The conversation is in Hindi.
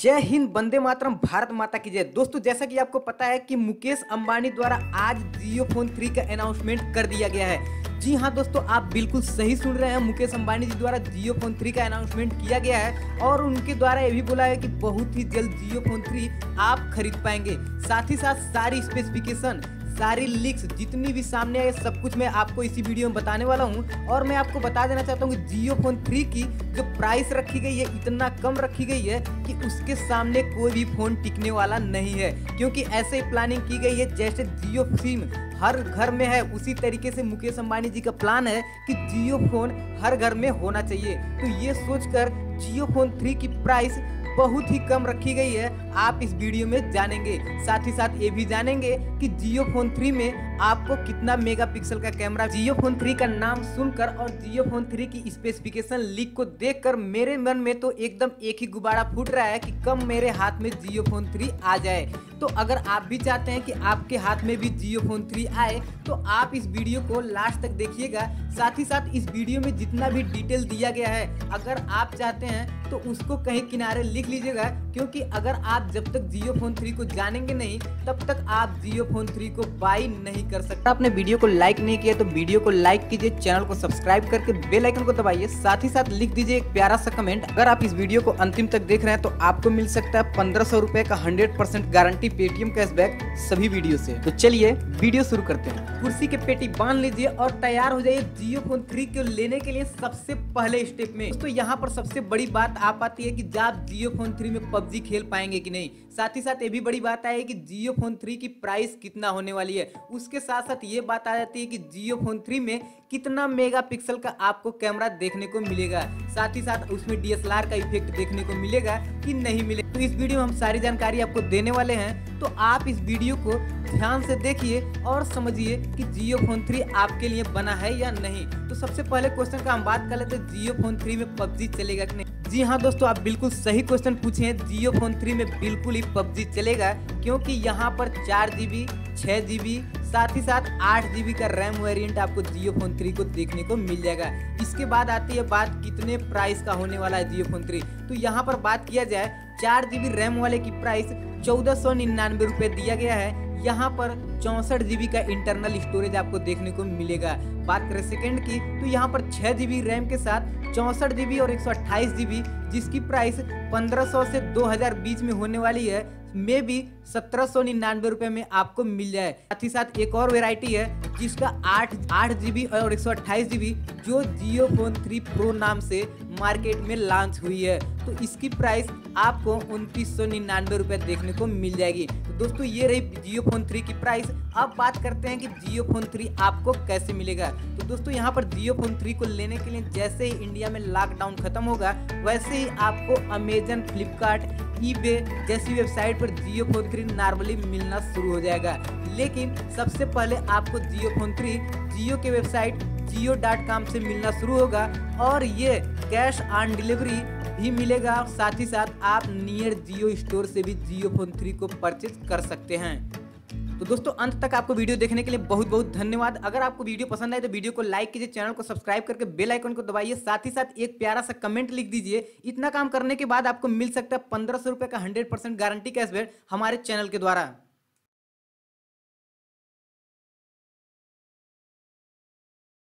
जय हिंद, वंदे मातरम, भारत माता की जय। दोस्तों, जैसा कि आपको पता है कि मुकेश अंबानी द्वारा आज जियो फोन 3 का अनाउंसमेंट कर दिया गया है। जी हाँ दोस्तों, आप बिल्कुल सही सुन रहे हैं। मुकेश अंबानी जी द्वारा जियो फोन 3 का अनाउंसमेंट किया गया है और उनके द्वारा ये भी बोला है कि बहुत ही जल्द जियो फोन 3 आप खरीद पाएंगे। साथ ही साथ सारी स्पेसिफिकेशन, सारी लीक्स जितनी भी सामने आए, सब कुछ मैं आपको इसी वीडियो में बताने वाला हूं। और मैं आपको बता देना चाहता हूं कि जियो फोन 3 की जो प्राइस रखी गई है, इतना कम रखी गई है कि उसके सामने कोई भी फ़ोन टिकने वाला नहीं है, क्योंकि ऐसे ही प्लानिंग की गई है जैसे जियो सिम हर घर में है, उसी तरीके से मुकेश अंबानी जी का प्लान है कि जियो फ़ोन हर घर में होना चाहिए। तो ये सोचकर जियो फोन 3 की प्राइस बहुत ही कम रखी गई है, आप इस वीडियो में जानेंगे। साथ ही साथ ये भी जानेंगे कि जियो फोन 3 में आपको कितना मेगापिक्सल का कैमरा। जियो फोन 3 का नाम सुनकर और जियो फोन 3 की स्पेसिफिकेशन लीक को देखकर मेरे मन में तो एकदम एक ही गुब्बारा फूट रहा है कि कम मेरे हाथ में जियो फोन 3 आ जाए। तो अगर आप भी चाहते हैं कि आपके हाथ में भी जियो फोन 3 आए तो आप इस वीडियो को लास्ट तक देखिएगा। साथ ही साथ इस वीडियो में जितना भी डिटेल दिया गया है, अगर आप चाहते हैं तो उसको कहीं किनारे लिख लीजिएगा, क्योंकि अगर आप जब तक जियो फोन 3 को जानेंगे नहीं, तब तक आप जियो फोन 3 को बाई नहीं कर सकते। आपने वीडियो को लाइक नहीं किया तो वीडियो को लाइक कीजिए, चैनल को सब्सक्राइब करके बेल आइकन को दबाइए। साथ ही साथ लिख दीजिए एक प्यारा सा कमेंट। अगर आप इस वीडियो को अंतिम तक देख रहे हैं तो आपको मिल सकता है 1500 रुपए का 100% गारंटी पेटीएम कैशबैक सभी वीडियो से। तो चलिए वीडियो शुरू करते हैं। कुर्सी के पेटी बांध लीजिए और तैयार हो जाइए जियो फोन 3 को लेने के लिए। सबसे पहले स्टेप में दोस्तों, यहाँ पर सबसे बड़ी बात आ पाती है कि आप जियो फोन 3 में PUBG खेल पाएंगे कि नहीं। साथ ही साथ ये भी बड़ी बात आई है कि जियो फोन 3 की प्राइस कितना होने वाली है। उसके साथ साथ ये बात आ जाती है कि जियो फोन 3 में कितना मेगापिक्सल का आपको कैमरा देखने को मिलेगा, साथ ही साथ उसमें DSLR का इफेक्ट देखने को मिलेगा कि नहीं मिलेगा। तो इस वीडियो में हम सारी जानकारी आपको देने वाले हैं, तो आप इस वीडियो को ध्यान से देखिए और समझिए कि जियो फोन 3 आपके लिए बना है या नहीं। तो सबसे पहले क्वेश्चन का हम बात कर लेते हैं, जियो फोन 3 में PUBG चलेगा कि नहीं। जी हाँ दोस्तों, आप बिल्कुल सही क्वेश्चन पूछे हैं। जियो फोन 3 में बिल्कुल ही PUBG चलेगा, क्योंकि यहाँ पर 4GB, 6GB, साथ ही साथ 8GB का RAM वेरिएंट आपको जियो फोन 3 को देखने को मिल जाएगा। इसके बाद आती है बात कितने प्राइस का होने वाला है जियो फोन 3। तो यहाँ पर बात किया जाए 4GB RAM वाले की प्राइस 1499 रुपये दिया गया है। यहाँ पर 64GB का इंटरनल स्टोरेज आपको देखने को मिलेगा। बात करें सेकंड की, तो यहाँ पर 6GB रैम के साथ 64GB और 128GB, जिसकी प्राइस 1500 से 2000 बीच में होने वाली है, मे भी 1799 रुपये में आपको मिल जाए। साथ ही साथ एक और वेराइटी है जिसका 8GB और 128GB, जो जियो फोन 3 Pro नाम से मार्केट में लॉन्च हुई है, तो इसकी प्राइस आपको 2999 रुपये देखने को मिल जाएगी। तो दोस्तों, ये रही जियो फोन 3 की प्राइस। अब बात करते हैं कि जियो फोन 3 आपको कैसे मिलेगा। तो दोस्तों, यहाँ पर जियो फोन 3 को लेने के लिए जैसे ही इंडिया में लॉकडाउन खत्म होगा, वैसे ही आपको अमेजन, फ्लिपकार्ट, eBay जैसी वेबसाइट पर जियो फोन 3 नॉर्मली मिलना शुरू हो जाएगा। लेकिन सबसे पहले आपको जियो फोन 3 जियो के वेबसाइट jio.com से मिलना शुरू होगा और ये कैश ऑन डिलीवरी भी मिलेगा। साथ ही साथ आप नियर जियो स्टोर से भी जियो फोन 3 को परचेज कर सकते हैं। तो दोस्तों, अंत तक आपको वीडियो देखने के लिए बहुत बहुत धन्यवाद। अगर आपको वीडियो पसंद आए तो वीडियो को लाइक कीजिए, चैनल को सब्सक्राइब करके बेल आइकन को दबाइए। साथ ही साथ एक प्यारा सा कमेंट लिख दीजिए। इतना काम करने के बाद आपको मिल सकता है 1500 रुपये का 100% गारंटी कैशबैक हमारे चैनल के द्वारा।